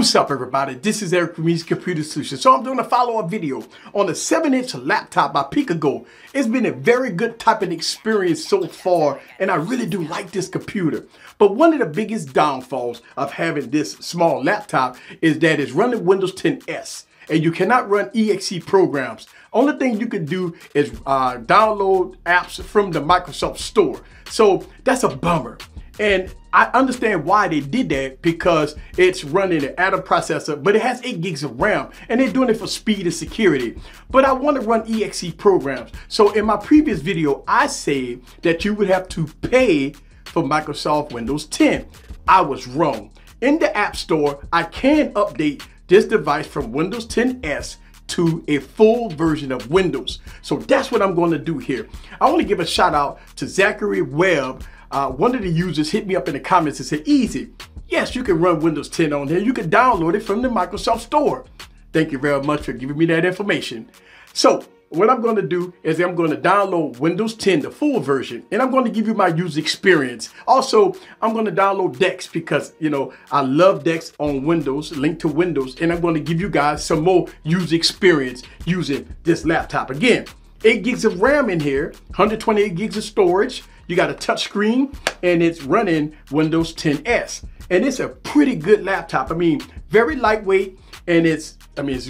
What's up, everybody? This is Eric from Easy Computer Solutions. So I'm doing a follow-up video on a 7-inch laptop by Peakago. It's been a very good type of experience so far, and I really do like this computer. But one of the biggest downfalls of having this small laptop is that it's running Windows 10 S, and you cannot run EXE programs. Only thing you can do is download apps from the Microsoft Store. So that's a bummer. And I understand why they did that, because it's running an Atom processor, but it has 8 gigs of RAM, and they're doing it for speed and security. But I want to run EXE programs. So in my previous video, I said that you would have to pay for Microsoft Windows 10. I was wrong. In the App Store, I can update this device from Windows 10 S to a full version of Windows. So that's what I'm going to do here. I want to give a shout out to Zachary Webb. One of the users hit me up in the comments and said, "Easy, yes, you can run Windows 10 on here. You can download it from the Microsoft Store." Thank you very much for giving me that information. So what I'm going to do is I'm going to download Windows 10, the full version, and I'm going to give you my user experience. Also, I'm going to download Dex because, you know, I love Dex on Windows, linked to Windows, and I'm going to give you guys some more user experience using this laptop. Again, 8 gigs of RAM in here, 128 gigs of storage. You got a touch screen, and it's running Windows 10 S. And it's a pretty good laptop. I mean, very lightweight, and it's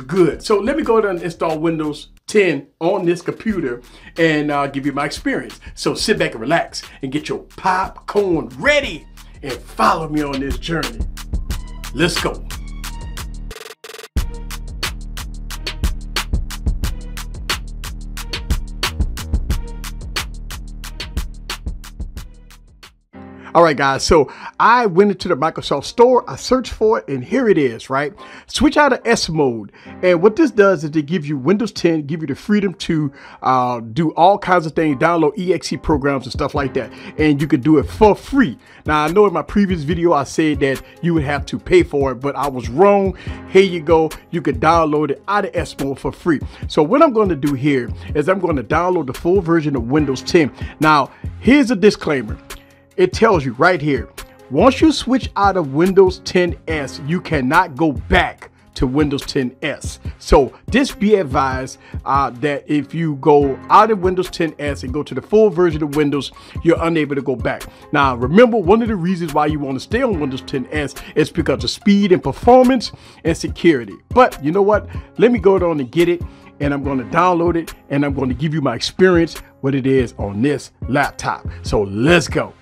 good. So let me go ahead and install Windows 10 on this computer and give you my experience. So sit back and relax and get your popcorn ready and follow me on this journey. Let's go. All right, guys, so I went into the Microsoft Store, I searched for it, and here it is, right? Switch out of S mode. And what this does is they give you Windows 10, give you the freedom to do all kinds of things, download EXE programs and stuff like that. And you could do it for free. Now, I know in my previous video, I said that you would have to pay for it, but I was wrong. Here you go. You could download it out of S mode for free. So what I'm going to do here is I'm going to download the full version of Windows 10. Now, here's a disclaimer. It tells you right here, once you switch out of Windows 10 S, you cannot go back to Windows 10 S. So just be advised that if you go out of Windows 10 S and go to the full version of Windows, you're unable to go back. Now, remember, one of the reasons why you want to stay on Windows 10 S is because of speed and performance and security. But you know what? Let me go down and get it, and I'm going to download it, and I'm going to give you my experience, what it is on this laptop. So let's go.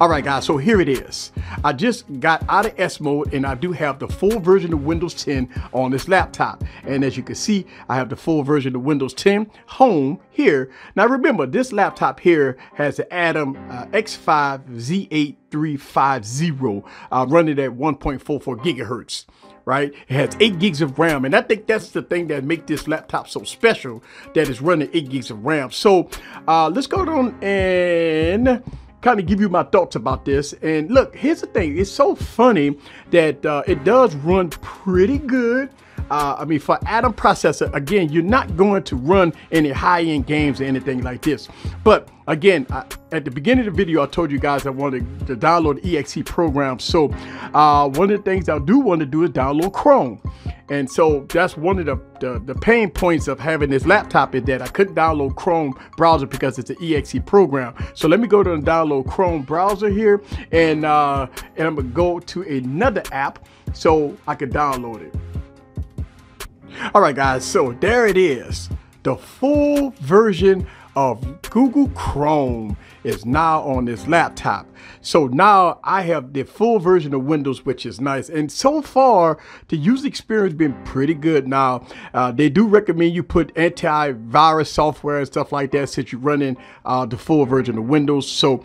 All right, guys, so here it is. I just got out of S mode, and I do have the full version of Windows 10 on this laptop. And as you can see, I have the full version of Windows 10 Home here. Now, remember, this laptop here has the Atom X5-Z8350 running at 1.44 gigahertz. Right? It has 8 gigs of RAM, and I think that's the thing that makes this laptop so special, that it's running 8 gigs of RAM. So let's go down and kind of give you my thoughts about this. And look, here's the thing, it's so funny that it does run pretty good. I mean, for Atom processor, again, you're not going to run any high-end games or anything like this. But again, at the beginning of the video, I told you guys I wanted to download EXE programs. So one of the things I do want to do is download Chrome. And so that's one of the pain points of having this laptop, is that I couldn't download Chrome browser because it's an EXE program. So let me go to and download Chrome browser here, and I'm gonna go to another app so I can download it. All right, guys, so there it is. The full version of Google Chrome is now on this laptop. So now I have the full version of Windows, which is nice. And so far, the user experience has been pretty good. Now, they do recommend you put antivirus software and stuff like that since you're running the full version of Windows. So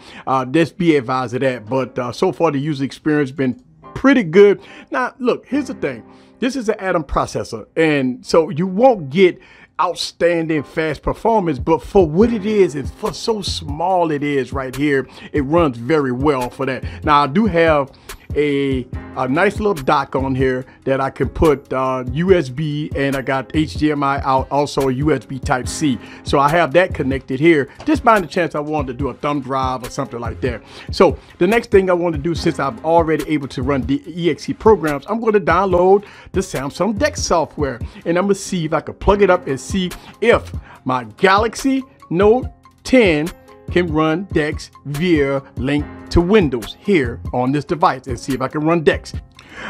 just be advised of that. But so far, the user experience has been pretty good. Now, look, here's the thing. This is an Atom processor, and so you won't get outstanding fast performance, but for what it is, and for so small it is right here, it runs very well for that. Now, I do have a nice little dock on here that I can put USB, and I got HDMI out, also a USB type C. So I have that connected here, just by the chance I wanted to do a thumb drive or something like that. So the next thing I want to do, since I'm already able to run the EXE programs, I'm going to download the Samsung DeX software, and I'm going to see if I can plug it up and see if my Galaxy Note 10 can run DeX via link to Windows here on this device, and see if I can run DeX.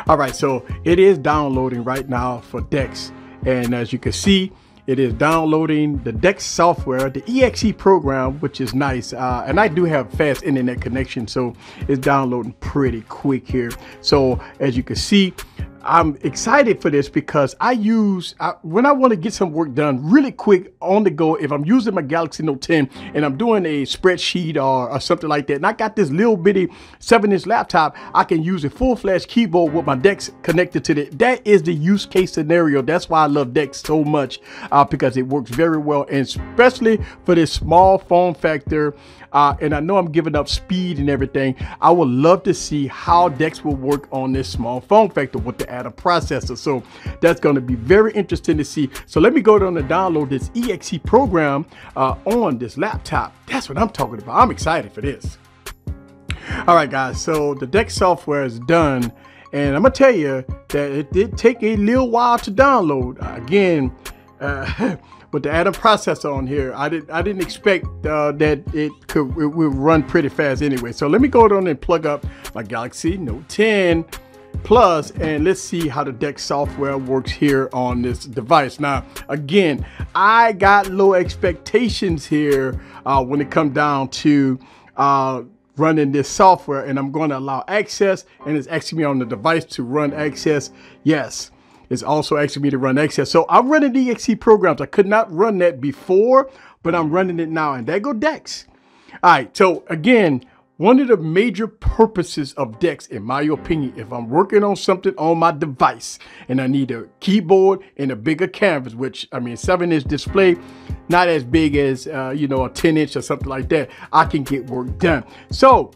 All right, so it is downloading right now for DeX, and as you can see, it is downloading the DeX software, the EXE program, which is nice. And I do have fast internet connection, so it's downloading pretty quick here. So as you can see, I'm excited for this because when I want to get some work done really quick on the go, if I'm using my Galaxy Note 10 and I'm doing a spreadsheet or something like that, and I got this little bitty 7-inch laptop, I can use a full-fledged keyboard with my DeX connected to it. That is the use case scenario. That's why I love DeX so much, because it works very well, and especially for this small form factor. And I know I'm giving up speed and everything. I would love to see how DeX will work on this small form factor with the Atom processor. So that's going to be very interesting to see. So let me go down and download this EXE program on this laptop. That's what I'm talking about. I'm excited for this. All right, guys, so the DeX software is done, and I'm gonna tell you that it did take a little while to download again. But the Atom processor on here, I didn't expect that it would run pretty fast anyway. So let me go down and plug up my Galaxy Note 10 Plus, and let's see how the DeX software works here on this device. Now, again, I got low expectations here when it comes down to running this software, and I'm going to allow access, and it's asking me on the device to run access. Yes, it's also asking me to run access. So I'm running the EXE programs. I could not run that before, but I'm running it now, and there go DeX. All right, so again, one of the major purposes of DeX, in my opinion, if I'm working on something on my device and I need a keyboard and a bigger canvas, which, I mean, 7-inch display, not as big as, you know, a 10-inch or something like that, I can get work done. So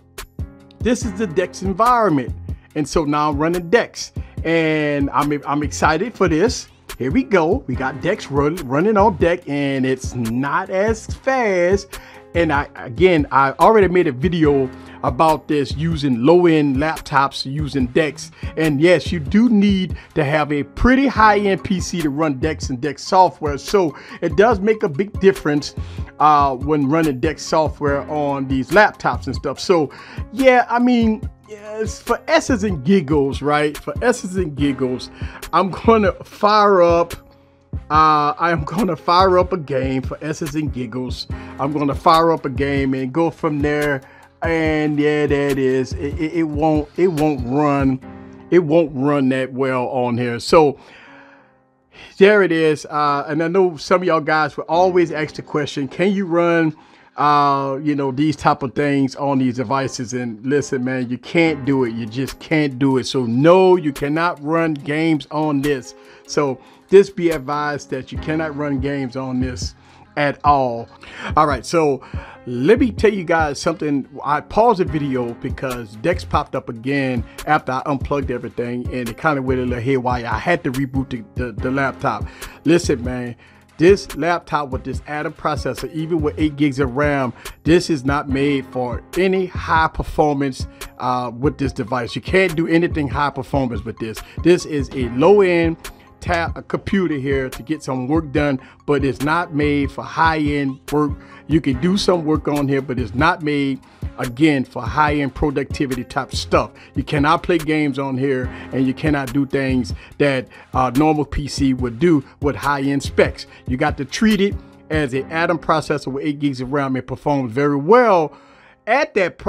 this is the DeX environment. And so now I'm running DeX, and I'm excited for this. Here we go. We got DeX running on deck, and it's not as fast. And I already made a video about this, using low-end laptops using DeX. And yes, you do need to have a pretty high-end PC to run DeX and DeX software. So it does make a big difference when running DeX software on these laptops and stuff. So yeah, I mean, yes, for S's and giggles, right? For S's and giggles, I'm gonna fire up a game for S's and giggles. I'm going to fire up a game and go from there. And yeah, that is, it won't run that well on here. So there it is. And I know some of y'all guys will always ask the question, can you run, you know, these type of things on these devices? And listen, man, you can't do it. You just can't do it. So no, you cannot run games on this. So just be advised that you cannot run games on this at all. All right, so let me tell you guys something. I paused the video because DeX popped up again after I unplugged everything, and it kind of went a little haywire. I had to reboot the laptop. Listen, man, this laptop with this Atom processor, even with 8 gigs of RAM, this is not made for any high performance with this device. You can't do anything high performance with this. This is a low-end a computer here to get some work done, but it's not made for high-end work. You can do some work on here, but it's not made, again, for high-end productivity type stuff. You cannot play games on here, and you cannot do things that normal PC would do with high-end specs. You got to treat it as an Atom processor with 8 gigs of RAM. It performs very well at that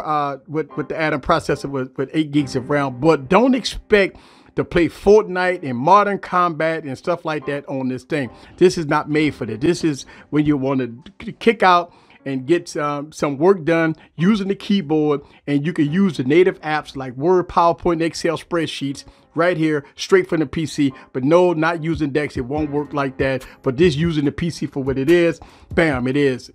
with the Atom processor with 8 gigs of RAM, but don't expect to play Fortnite and Modern Combat and stuff like that on this thing. This is not made for that. This is when you want to kick out and get some work done using the keyboard, and you can use the native apps like Word, PowerPoint, Excel spreadsheets right here, straight from the PC. But no, not using DeX, it won't work like that. But just using the PC for what it is, bam, it is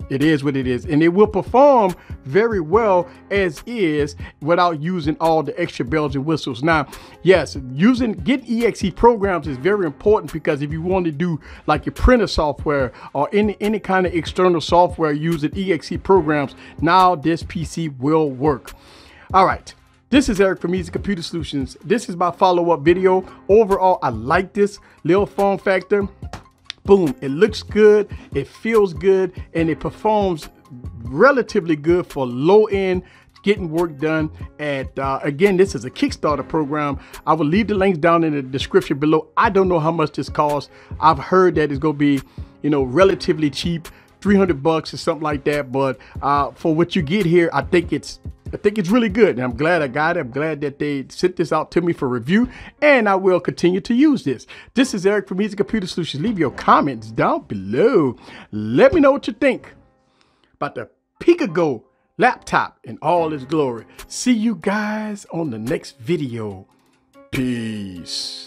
what it is. And it will perform very well as is without using all the extra bells and whistles. Now, yes, getting EXE programs is very important, because if you want to do like your printer software or any kind of external software using EXE programs, now this PC will work. All right. This is Eric from Easy Computer Solutions. This is my follow-up video. Overall, I like this little form factor. Boom, it looks good, it feels good, and it performs relatively good for low-end, getting work done. And again, this is a Kickstarter program. I will leave the links down in the description below. I don't know how much this costs. I've heard that it's gonna be, you know, relatively cheap, 300 bucks or something like that. But for what you get here, I think it's really good, and I'm glad I got it. I'm glad that they sent this out to me for review, and I will continue to use this. This is Eric from Easy Computer Solutions. Leave your comments down below. Let me know what you think about the Peakago laptop in all its glory. See you guys on the next video. Peace.